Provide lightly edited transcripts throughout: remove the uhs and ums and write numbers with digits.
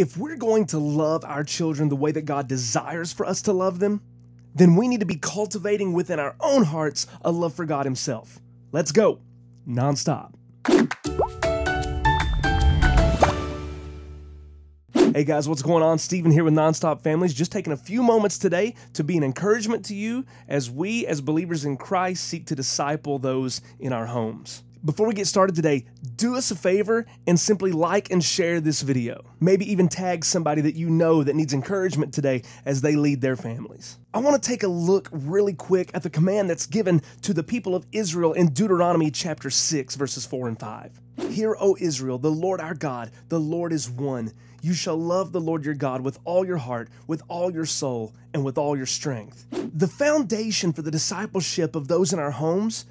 If we're going to love our children the way that God desires for us to love them, then we need to be cultivating within our own hearts a love for God Himself. Let's go. Nonstop. Hey guys, what's going on? Stephen here with Nonstop Families. Just taking a few moments today to be an encouragement to you as we, as believers in Christ, seek to disciple those in our homes. Before we get started today, do us a favor and simply like and share this video. Maybe even tag somebody that you know that needs encouragement today as they lead their families. I want to take a look really quick at the command that's given to the people of Israel in Deuteronomy chapter 6, verses 4 and 5. Hear, O Israel, the Lord our God, the Lord is one. You shall love the Lord your God with all your heart, with all your soul, and with all your strength. The foundation for the discipleship of those in our homes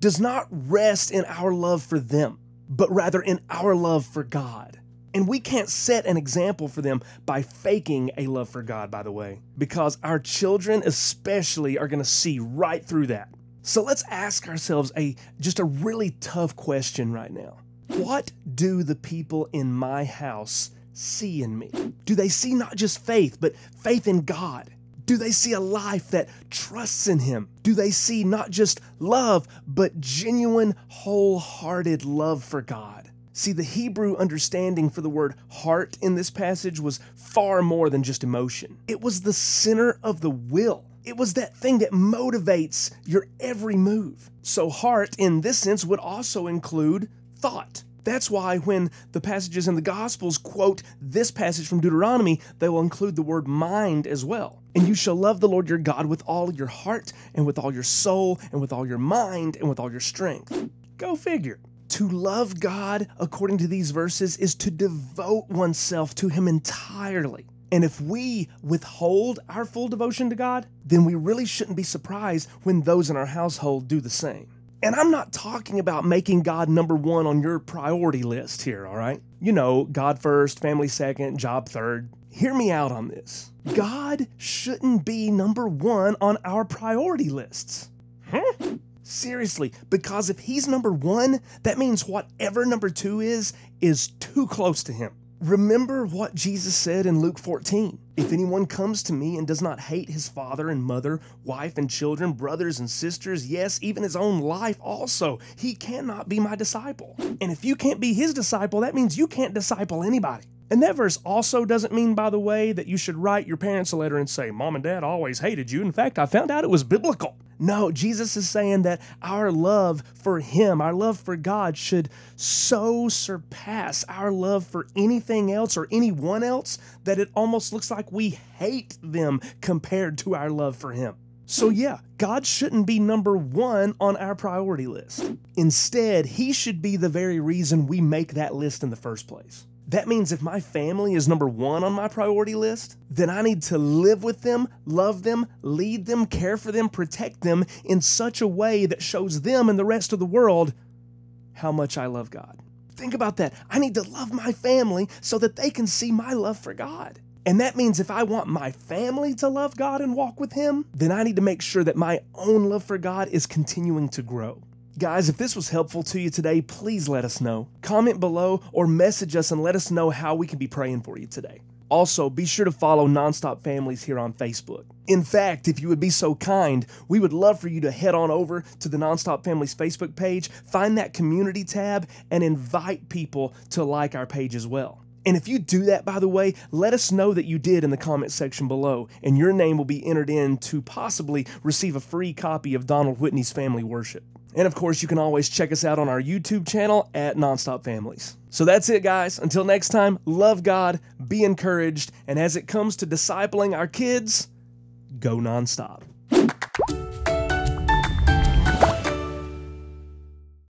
does not rest in our love for them, but rather in our love for God. And we can't set an example for them by faking a love for God, by the way, because our children especially are going to see right through that. So let's ask ourselves just a really tough question right now. What do the people in my house see in me? Do they see not just faith, but faith in God? Do they see a life that trusts in Him? Do they see not just love, but genuine, wholehearted love for God? See, the Hebrew understanding for the word heart in this passage was far more than just emotion. It was the center of the will. It was that thing that motivates your every move. So heart, in this sense, would also include thought. That's why when the passages in the Gospels quote this passage from Deuteronomy, they will include the word mind as well. And you shall love the Lord your God with all your heart and with all your soul and with all your mind and with all your strength. Go figure. To love God, according to these verses, is to devote oneself to Him entirely. And if we withhold our full devotion to God, then we really shouldn't be surprised when those in our household do the same. And I'm not talking about making God number one on your priority list here, all right? You know, God first, family second, job third. Hear me out on this. God shouldn't be number one on our priority lists. Huh? Seriously, because if He's number one, that means whatever number two is too close to Him. Remember what Jesus said in Luke 14. If anyone comes to me and does not hate his father and mother, wife and children, brothers and sisters, yes, even his own life also, he cannot be my disciple. And if you can't be His disciple, that means you can't disciple anybody. And that verse also doesn't mean, by the way, that you should write your parents a letter and say, Mom and Dad always hated you. In fact, I found out it was biblical. No, Jesus is saying that our love for Him, our love for God, should so surpass our love for anything else or anyone else that it almost looks like we hate them compared to our love for Him. So yeah, God shouldn't be number one on our priority list. Instead, He should be the very reason we make that list in the first place. That means if my family is number one on my priority list, then I need to live with them, love them, lead them, care for them, protect them in such a way that shows them and the rest of the world how much I love God. Think about that. I need to love my family so that they can see my love for God. And that means if I want my family to love God and walk with Him, then I need to make sure that my own love for God is continuing to grow. Guys, if this was helpful to you today, please let us know. Comment below or message us and let us know how we can be praying for you today. Also, be sure to follow Nonstop Families here on Facebook. In fact, if you would be so kind, we would love for you to head on over to the Nonstop Families Facebook page, find that community tab, and invite people to like our page as well. And if you do that, by the way, let us know that you did in the comment section below, and your name will be entered in to possibly receive a free copy of Donald Whitney's Family Worship. And of course, you can always check us out on our YouTube channel at Nonstop Families. So that's it, guys. Until next time, love God, be encouraged, and as it comes to discipling our kids, go nonstop.